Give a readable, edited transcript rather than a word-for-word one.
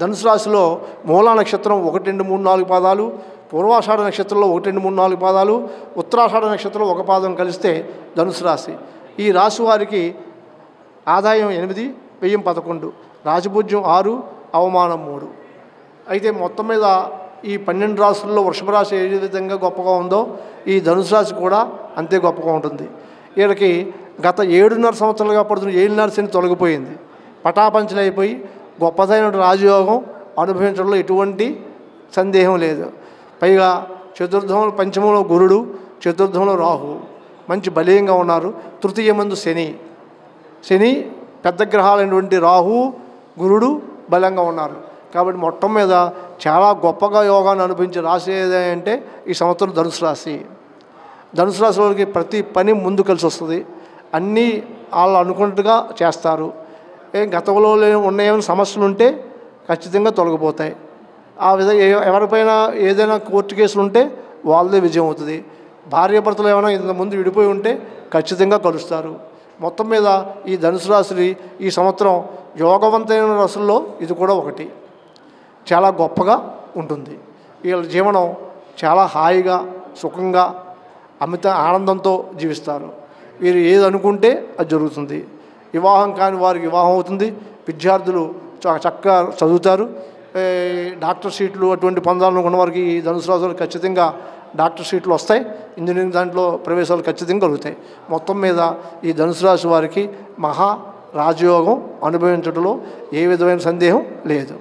ధనుసు రాశిలో మూల నక్షత్రం 1 2 3 4 పాదాలు, పూర్వాషాఢ నక్షత్రంలో 1 2 3 4 పాదాలు, ఉత్తరాషాఢ నక్షత్రంలో ఒక పాదం కలిస్తే ధనుసు రాశి. ఈ రాశి వారికి ఆదాయం 8, వ్యయం 11, రాజపూజ్యం 6, అవమానం 3. అయితే మొత్తం మీద ఈ 12 రాశుల్లో వృషభ రాశి ఏ విధంగా గొప్పగా ఉందో ఈ ధనుసు రాశి కూడా అంతే గొప్పగా ఉంటుంది. వీళ్ళకి గత 7.5 సంవత్సరాలుగా పడుతున్న ఏలినారి శని తొలగిపోయింది, పటాపంచలైపోయి గొప్పదైన రాజయోగం అనుభవించడంలో ఎటువంటి సందేహం లేదు. పైగా చతుర్థంలో, పంచమంలో గురుడు, చతుర్థంలో రాహు మంచి బలీయంగా ఉన్నారు. తృతీయమందు శని పెద్ద గ్రహాలైనటువంటి రాహు, గురుడు బలంగా ఉన్నారు. కాబట్టి మొత్తం మీద చాలా గొప్పగా యోగాన్ని అనుభవించే రాశి ఏదంటే ఈ సంవత్సరం ధనుసు రాశి. ధనుసు రాశి వారికి ప్రతి పని ముందు కలిసి వస్తుంది, అన్నీ వాళ్ళు అనుకున్నట్టుగా చేస్తారు. గతంలో ఉన్నాయని సమస్యలు ఉంటే ఖచ్చితంగా తొలగిపోతాయి. ఆ విధంగా ఎవరిపైనా ఏదైనా కోర్టు కేసులు ఉంటే వాళ్ళదే విజయం అవుతుంది. భార్యాభర్తలు ఏమైనా ఇంతకుముందు విడిపోయి ఉంటే ఖచ్చితంగా కలుస్తారు. మొత్తం మీద ఈ ధనుసు రాశి ఈ సంవత్సరం యోగవంతమైన రాశుల్లో ఇది కూడా ఒకటి, చాలా గొప్పగా ఉంటుంది. వీళ్ళ జీవనం చాలా హాయిగా, సుఖంగా, అమిత ఆనందంతో జీవిస్తారు. వీరు ఏది అనుకుంటే అది జరుగుతుంది. వివాహం కాని వారికి వివాహం అవుతుంది, విద్యార్థులు చక్కగా చదువుతారు. డాక్టర్ సీట్లు అటువంటి పొందాలనుకున్న వారికి ఈ ధనుసు రాశులు ఖచ్చితంగా డాక్టర్ సీట్లు వస్తాయి, ఇంజనీరింగ్ దాంట్లో ప్రవేశాలు ఖచ్చితంగా కలుగుతాయి. మొత్తం మీద ఈ ధనుసు రాశి వారికి మహా రాజయోగం అనుభవించడంలో ఏ విధమైన సందేహం లేదు.